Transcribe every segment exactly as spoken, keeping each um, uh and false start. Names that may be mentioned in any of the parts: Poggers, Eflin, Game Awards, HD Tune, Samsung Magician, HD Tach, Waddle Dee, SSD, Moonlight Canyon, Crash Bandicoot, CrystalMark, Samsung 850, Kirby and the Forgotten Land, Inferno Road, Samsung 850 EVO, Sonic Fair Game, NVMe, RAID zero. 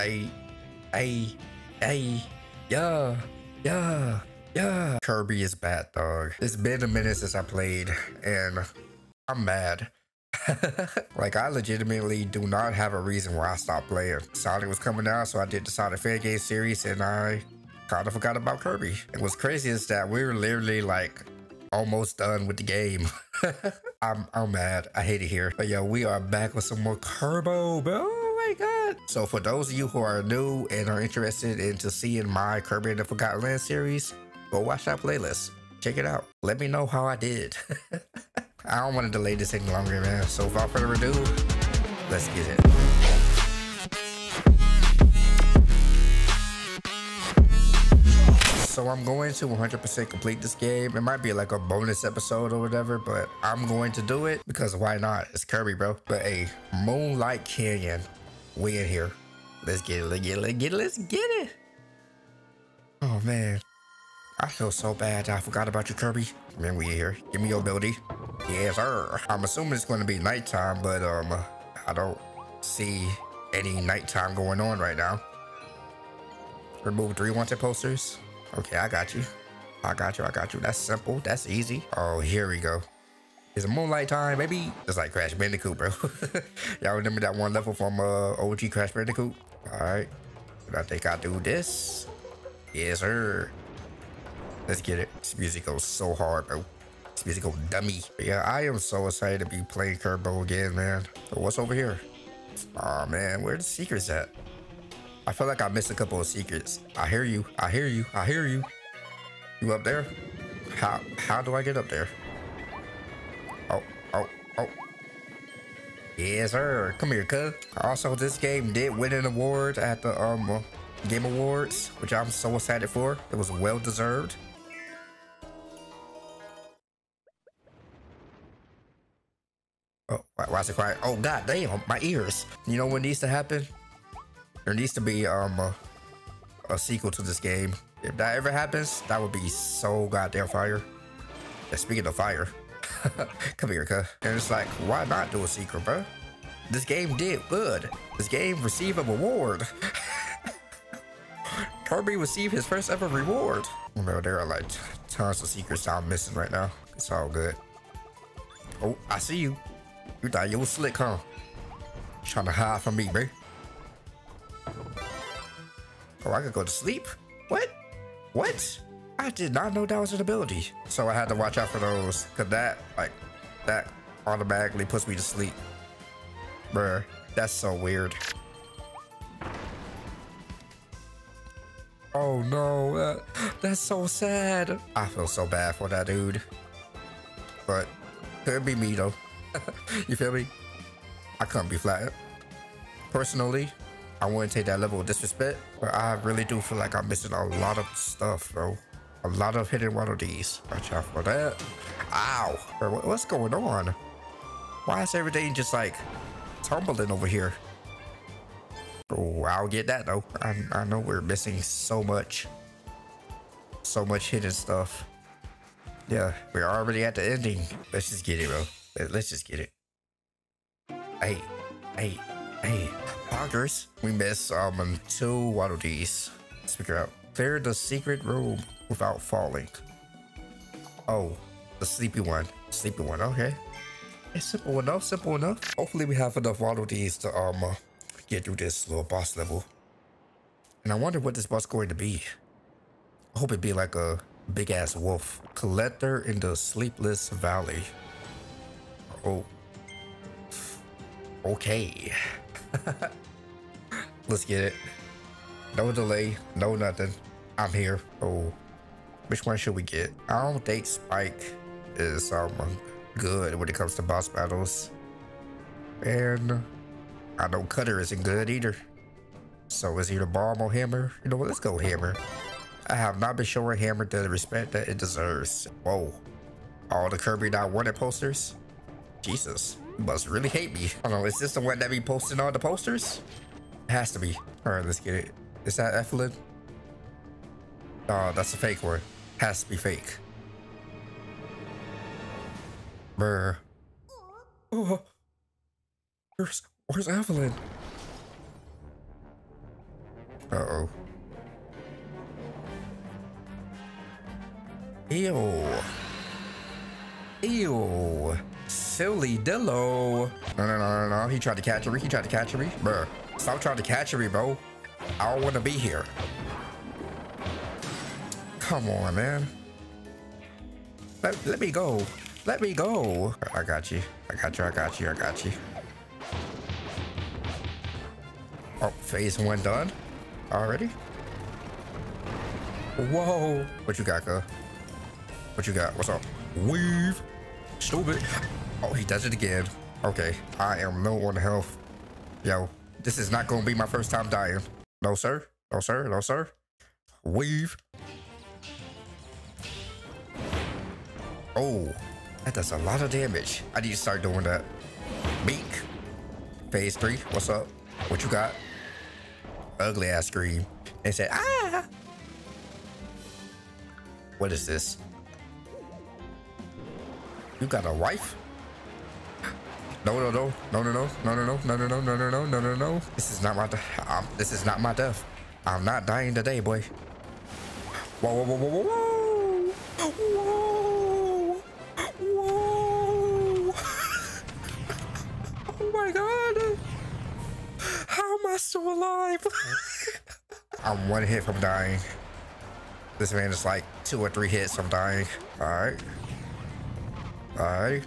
Hey, hey, hey, yeah, yeah, yeah. Kirby is bad, dog. It's been a minute since I played, and I'm mad. Like, I legitimately do not have a reason why I stopped playing. Sonic was coming out, so I did the Sonic Fair Game series, and I kind of forgot about Kirby. And what's crazy is that we were literally, like, almost done with the game. I'm, I'm mad. I hate it here. But yo, we are back with some more Kirby, bro. God. So for those of you who are new and are interested into seeing my Kirby and the Forgotten Land series, go watch that playlist. Check it out. Let me know how I did. I don't want to delay this any longer, man. So without further ado, let's get it. So I'm going to one hundred percent complete this game. It might be like a bonus episode or whatever, but I'm going to do it because why not? It's Kirby, bro. But hey, Moonlight Canyon. We in here. Let's get it, let's get it, let's get it, let's get it. Oh man, I feel so bad that I forgot about you, Kirby. Man, we in here. Give me your ability. Yes, sir. I'm assuming it's going to be nighttime, but um, I don't see any nighttime going on right now. Remove three wanted posters. Okay, I got you. I got you, I got you. That's simple, that's easy. Oh, here we go. It's Moonlight time, baby. Just like Crash Bandicoot, bro. Y'all remember that one level from uh, O G Crash Bandicoot? All right, I think I do this. Yes, sir. Let's get it. This music goes so hard, bro. This music goes dummy. Yeah, I am so excited to be playing Kirby again, man. So what's over here? Oh man, where the secrets at? I feel like I missed a couple of secrets. I hear you, I hear you, I hear you. You up there? How, how do I get up there? Oh, oh, oh. Yes, sir. Come here, cuz. Also, this game did win an award at the um Game Awards, which I'm so excited for. It was well deserved. Oh, why is it quiet? Oh, god damn, my ears. You know what needs to happen? There needs to be um a, a sequel to this game. If that ever happens, that would be so goddamn fire. And speaking of fire. Come here, cuz. And it's like, why not do a sequel, bro? This game did good. This game received an award. Kirby received his first ever reward. Bro, there are like tons of secrets I'm missing right now. It's all good. Oh, I see you. You thought you was slick, huh? You trying to hide from me, bro. Oh, I could go to sleep? What? What? I did not know that was an ability. So I had to watch out for those, cause that, like, that automatically puts me to sleep. Bruh, that's so weird. Oh no, uh, that's so sad. I feel so bad for that dude. But, could be me though. You feel me? I couldn't be flattened. Personally, I wouldn't take that level of disrespect, but I really do feel like I'm missing a lot of stuff, bro. A lot of hidden oddities. Watch out for that. Ow. Bro, what's going on? Why is everything just like tumbling over here? Oh, I'll get that though. I, I know we're missing so much. So much hidden stuff. Yeah, we're already at the ending. Let's just get it, bro. Let's just get it. Hey, hey, hey. Poggers. We missed um, two water D's. Let's figure out. Clear the secret room without falling. Oh, the sleepy one. Sleepy one, okay. It's simple enough, simple enough. Hopefully we have enough water D's to um, uh, get through this little boss level. And I wonder what this boss going to be. I hope it be like a big ass wolf. Collector in the Sleepless Valley. Oh. Okay. Let's get it. No delay, no nothing. I'm here. Oh, which one should we get? I don't think Spike is um good when it comes to boss battles, and I know Cutter isn't good either. So is either bomb or hammer. You know what? Let's go hammer. I have not been showing hammer the respect that it deserves. Whoa! All the Kirby not wanted posters. Jesus. You must really hate me. Hold on, is this the one that be posting all the posters? It has to be. All right, let's get it. Is that Eflin? Oh, that's a fake one. Has to be fake. Brr. Oh. Where's, where's Eflin? Uh-oh. Ew. Ew. Silly Dillo. No, no, no, no, no. He tried to catch me. He tried to catch me. Bruh. Stop trying to catch me, bro. I don't want to be here. Come on, man. Let, let me go. Let me go. I got you. I got you. I got you. I got you. Oh, phase one done already. Whoa. What you got, girl? What you got? What's up? Weave. Stupid. Oh, he does it again. Okay. I am low on health. Yo, this is not going to be my first time dying. No, sir. No, sir. No, sir. Weave. Oh, that does a lot of damage. I need to start doing that. Beak. Phase three. What's up? What you got? Ugly ass scream. They said, ah. What is this? You got a wife? No, no, no, no, no, no, no, no, no, no, no, no, no, no, no, no, no. This is not my death. This is not my death. I'm not dying today, boy. Whoa, whoa, whoa, whoa, whoa. Still alive. I'm one hit from dying. This man is like two or three hits from dying. All right. All right.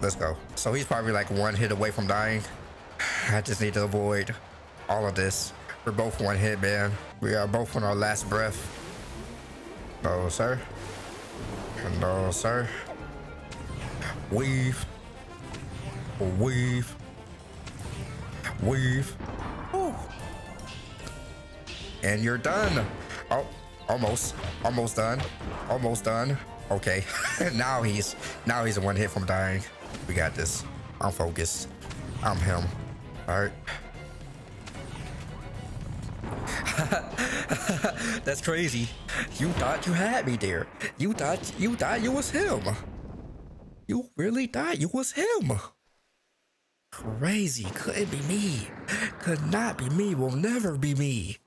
Let's go. So he's probably like one hit away from dying. I just need to avoid all of this. We're both one hit, man. We are both on our last breath. No, sir. No, sir. Weave. Weave. Weave. Ooh. And you're done. Oh, almost, almost done, almost done. Okay. now he's now he's one hit from dying. We got this. I'm focused. I'm him. All right. That's crazy. You thought you had me there. You thought you thought you was him. You really thought you was him. Crazy. Couldn't be me. Could not be me. Will never be me.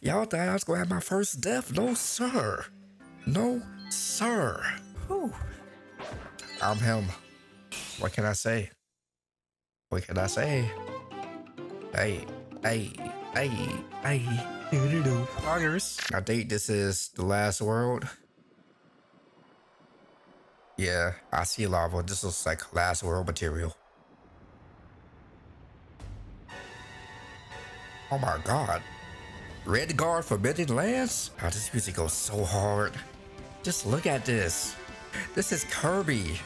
Y'all thought I was gonna have my first death? No, sir. No, sir. Whew. I'm him. What can I say? What can I say? Hey, hey, hey, hey. Do-do-do. Poggers. I think this is the last world. Yeah, I see lava. This looks like last world material. Oh my God. Red Guard Forbidden Lands? Oh, this music goes so hard. Just look at this. This is Kirby.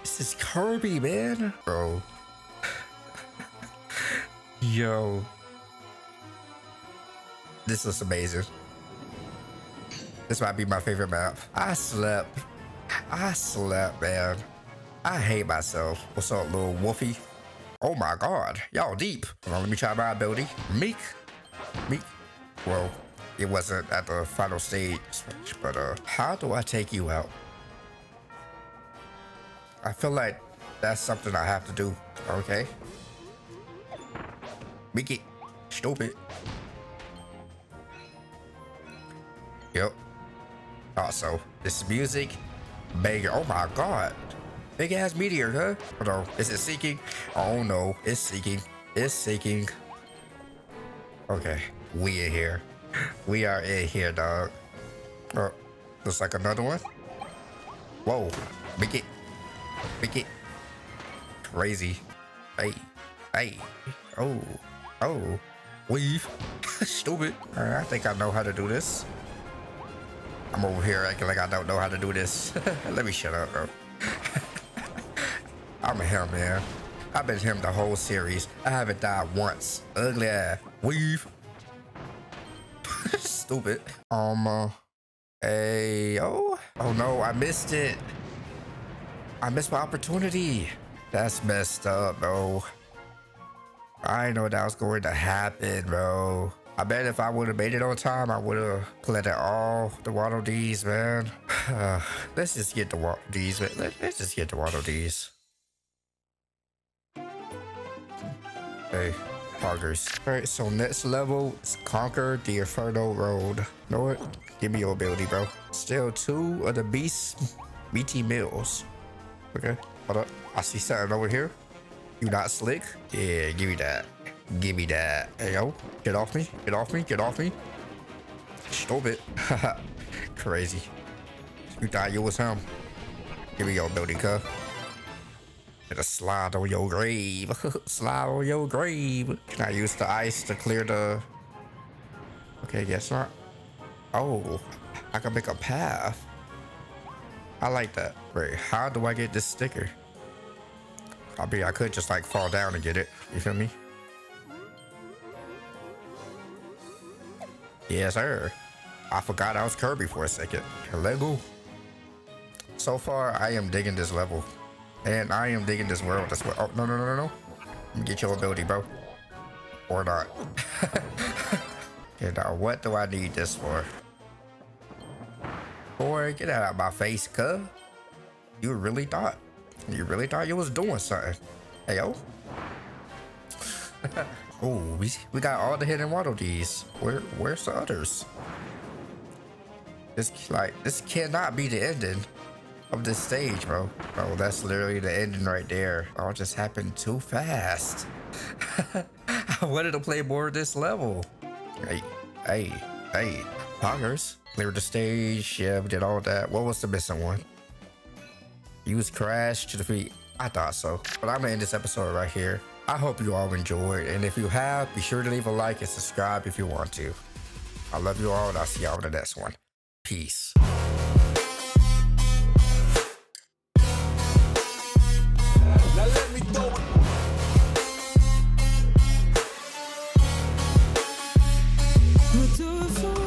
This is Kirby, man. Bro. Yo. This looks amazing. This might be my favorite map. I slept. I slept, man. I hate myself. What's up, little Wolfie? Oh my God, y'all deep. Hold on, let me try my ability. Meek, meek. Well, it wasn't at the final stage, but uh, how do I take you out? I feel like that's something I have to do. Okay. Meek it, stupid. Yep. Also, this music, banger. Oh my God. Big ass meteor, huh? Hold on. Is it seeking? Oh no, it's seeking. It's seeking. Okay, we in here. We are in here, dog. Uh, looks like another one. Whoa, make it, make it. Crazy. Hey, hey. Oh, oh. Weave. Stupid. Uh, I think I know how to do this. I'm over here acting like I don't know how to do this. Let me shut up, bro. I'm him, man. I've been him the whole series. I haven't died once. Ugly ass. Weave. Stupid. Um, uh, hey, oh. Oh no, I missed it. I missed my opportunity. That's messed up, bro. I didn't know that was going to happen, bro. I bet if I would have made it on time, I would have collected all the Waddle Dees, man. Uh, let's just get the Waddle Dees, man. Let's just get the Waddle Dees. Hey, Augers. All right, so next level is conquer the Inferno Road. Know what? Give me your ability, bro. Steal two of the beasts, B T meals. Okay, hold up. I see something over here. You not slick? Yeah, give me that. Give me that. Hey, yo, get off me. Get off me. Get off me. Stop it. Crazy. You thought you was him. Give me your ability, cuz. It'll slide on your grave. Slide on your grave. Can I use the ice to clear the... Okay, guess not. Oh, I can make a path. I like that. Wait, how do I get this sticker? I mean, I could just like fall down and get it. You feel me? Yes, sir. I forgot I was Kirby for a second. Lego. So far, I am digging this level. And I am digging this world as well. Oh, no, no, no, no, no. Get your ability, bro. Or not. Okay, now what do I need this for? Boy, get out of my face, cuz. You really thought. You really thought you was doing something. Hey, yo. Oh, we, we got all the hidden water these. Where, where's the others? This, like, this cannot be the ending of this stage, bro. Bro, that's literally the ending right there. All just happened too fast. I wanted to play more of this level. Hey, hey, hey, Poggers. Cleared the stage, yeah, we did all that. What was the missing one? Use Crash to defeat. I thought so. But I'm gonna end this episode right here. I hope you all enjoyed. And if you have, be sure to leave a like and subscribe if you want to. I love you all and I'll see y'all in the next one. Peace. So